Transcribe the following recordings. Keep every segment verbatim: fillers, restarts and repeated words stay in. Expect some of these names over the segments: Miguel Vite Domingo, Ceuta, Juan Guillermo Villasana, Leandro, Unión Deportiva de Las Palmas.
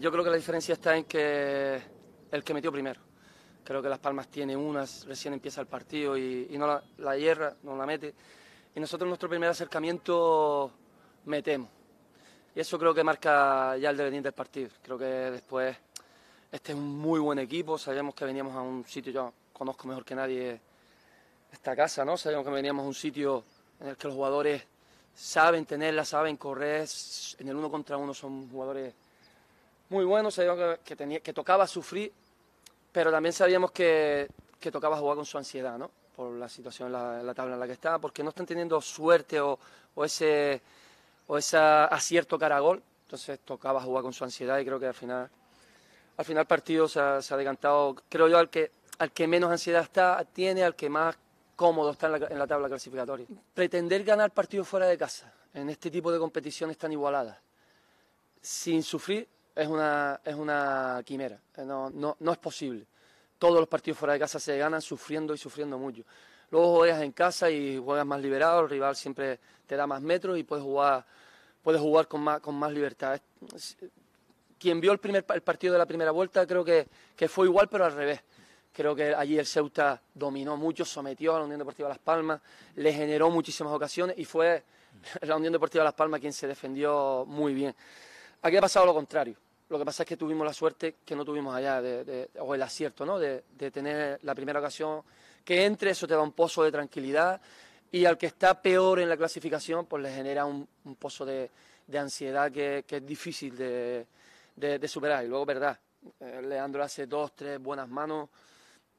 Yo creo que la diferencia está en que el que metió primero. Creo que Las Palmas tiene unas, recién empieza el partido y, y no la, la hierra, no la mete. Y nosotros en nuestro primer acercamiento metemos. Y eso creo que marca ya el devenir del partido. Creo que después este es un muy buen equipo. Sabíamos que veníamos a un sitio, yo conozco mejor que nadie esta casa, ¿no? Sabíamos que veníamos a un sitio en el que los jugadores saben tenerla, saben correr. En el uno contra uno son jugadores muy bueno, sabíamos que, tenía, que tocaba sufrir, pero también sabíamos que, que tocaba jugar con su ansiedad, ¿no? Por la situación, la, la tabla en la que está, porque no están teniendo suerte o, o ese o esa acierto cara a gol, entonces tocaba jugar con su ansiedad y creo que al final al final el partido se ha, se ha decantado, creo yo, al que, al que menos ansiedad está, tiene, al que más cómodo está en la, en la tabla clasificatoria. Pretender ganar partidos fuera de casa, en este tipo de competiciones tan igualadas, sin sufrir, Es una, es una quimera, no, no, no es posible. Todos los partidos fuera de casa se ganan sufriendo y sufriendo mucho. Luego juegas en casa y juegas más liberado, el rival siempre te da más metros y puedes jugar, puedes jugar con, más, con más libertad. Quien vio el, primer, el partido de la primera vuelta creo que, que fue igual pero al revés. Creo que allí el Ceuta dominó mucho, sometió a la Unión Deportiva de Las Palmas, le generó muchísimas ocasiones y fue la Unión Deportiva de Las Palmas quien se defendió muy bien. Aquí ha pasado lo contrario. Lo que pasa es que tuvimos la suerte que no tuvimos allá, de, de, o el acierto, ¿no? De, de tener la primera ocasión que entre, eso te da un pozo de tranquilidad y al que está peor en la clasificación, pues le genera un, un pozo de, de ansiedad que, que es difícil de, de, de superar. Y luego, verdad, eh, Leandro hace dos, tres buenas manos,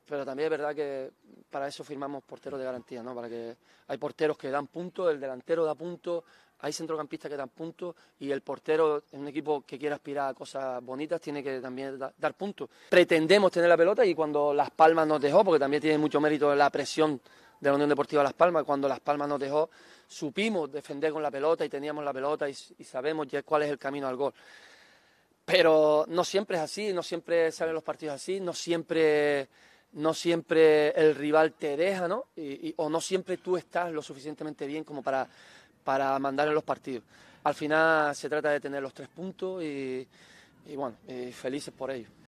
pero también es verdad que para eso firmamos porteros de garantía, ¿no? Para que hay porteros que dan puntos, el delantero da puntos, hay centrocampistas que dan puntos y el portero, en un equipo que quiera aspirar a cosas bonitas, tiene que también da, dar puntos. Pretendemos tener la pelota y cuando Las Palmas nos dejó, porque también tiene mucho mérito la presión de la Unión Deportiva Las Palmas, cuando Las Palmas nos dejó, supimos defender con la pelota y teníamos la pelota y, y sabemos ya cuál es el camino al gol. Pero no siempre es así, no siempre salen los partidos así, no siempre... No siempre el rival te deja, ¿no? Y, y, o no siempre tú estás lo suficientemente bien como para, para mandar en los partidos. Al final se trata de tener los tres puntos y, y bueno, y felices por ello.